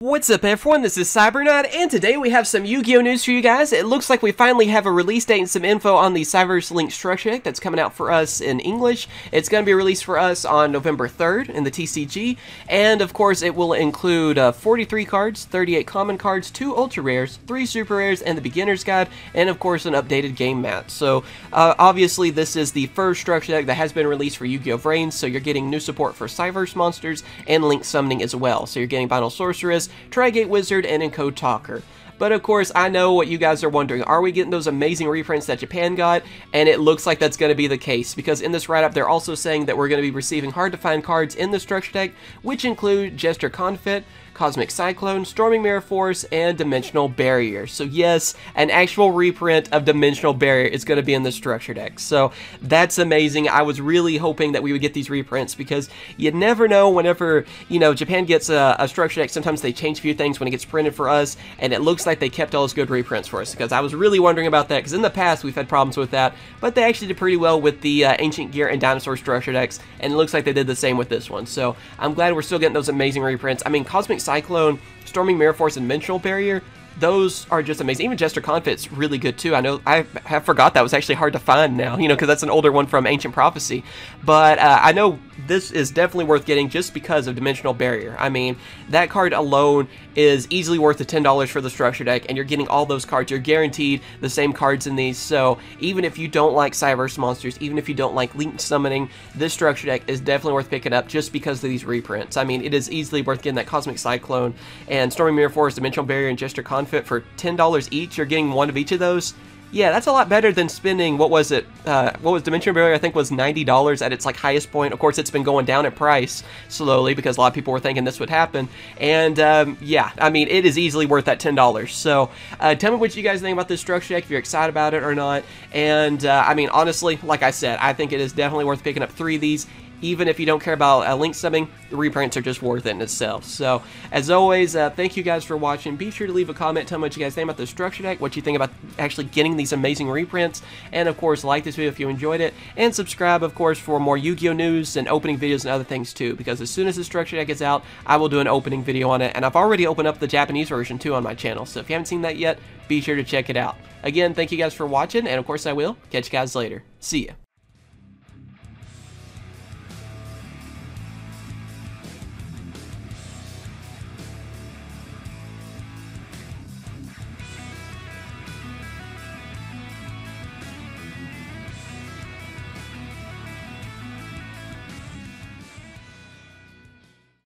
What's up everyone, this is CyberKnight, and today we have some Yu-Gi-Oh! News for you guys. It looks like we finally have a release date and some info on the Cyberse Link Structure Deck that's coming out for us in English. It's going to be released for us on November 3rd in the TCG, and of course it will include 43 cards, 38 common cards, 2 ultra rares, 3 super rares, and the beginner's guide, and of course an updated game map. So obviously this is the first structure deck that has been released for Yu-Gi-Oh! VRAINS, so you're getting new support for Cyberse monsters and Link summoning as well. So you're getting Vital Sorceress, Trigate Wizard, and Encode Talker. But of course, I know what you guys are wondering. Are we getting those amazing reprints that Japan got? And it looks like that's going to be the case, because in this write-up, they're also saying that we're going to be receiving hard-to-find cards in the structure deck, which include Jester Confit, Cosmic Cyclone, Storming Mirror Force, and Dimensional Barrier. So yes, an actual reprint of Dimensional Barrier is going to be in the structure deck. So that's amazing. I was really hoping that we would get these reprints, because you never know whenever, you know, Japan gets a structure deck. Sometimes they change a few things when it gets printed for us, and it looks like they kept all those good reprints for us, because I was really wondering about that, because in the past we've had problems with that, but they actually did pretty well with the Ancient Gear and Dinosaur structure decks, and it looks like they did the same with this one. So I'm glad we're still getting those amazing reprints. I mean, Cosmic Cyclone, Storming Mirror Force, and Dimensional Barrier, those are just amazing. Even Jester Confit's really good too. I know I have forgot that was actually hard to find now, you know, because that's an older one from Ancient Prophecy. But I know this is definitely worth getting just because of Dimensional Barrier. I mean, that card alone is easily worth the $10 for the structure deck, and you're getting all those cards. You're guaranteed the same cards in these, so even if you don't like Cyberse monsters, even if you don't like Link summoning, this structure deck is definitely worth picking up just because of these reprints. I mean, it is easily worth getting that Cosmic Cyclone and Storming Mirror Force, Dimensional Barrier, and Jester Confit for $10 each. You're getting one of each of those. Yeah, that's a lot better than spending, what was it, what was Dimension Barrier, I think was $90 at its like highest point. Of course, it's been going down in price slowly because a lot of people were thinking this would happen. And yeah, I mean, it is easily worth that $10. So tell me what you guys think about this structure deck, if you're excited about it or not. And I mean, honestly, like I said, I think it is definitely worth picking up 3 of these. Even if you don't care about Link subbing, the reprints are just worth it in itself. So, as always, thank you guys for watching. Be sure to leave a comment, tell me what you guys think about the structure deck, what you think about actually getting these amazing reprints, and of course, like this video if you enjoyed it, and subscribe, of course, for more Yu-Gi-Oh! News and opening videos and other things too, because as soon as the structure deck is out, I will do an opening video on it, and I've already opened up the Japanese version too on my channel, so if you haven't seen that yet, be sure to check it out. Again, thank you guys for watching, and of course I will catch you guys later. See ya.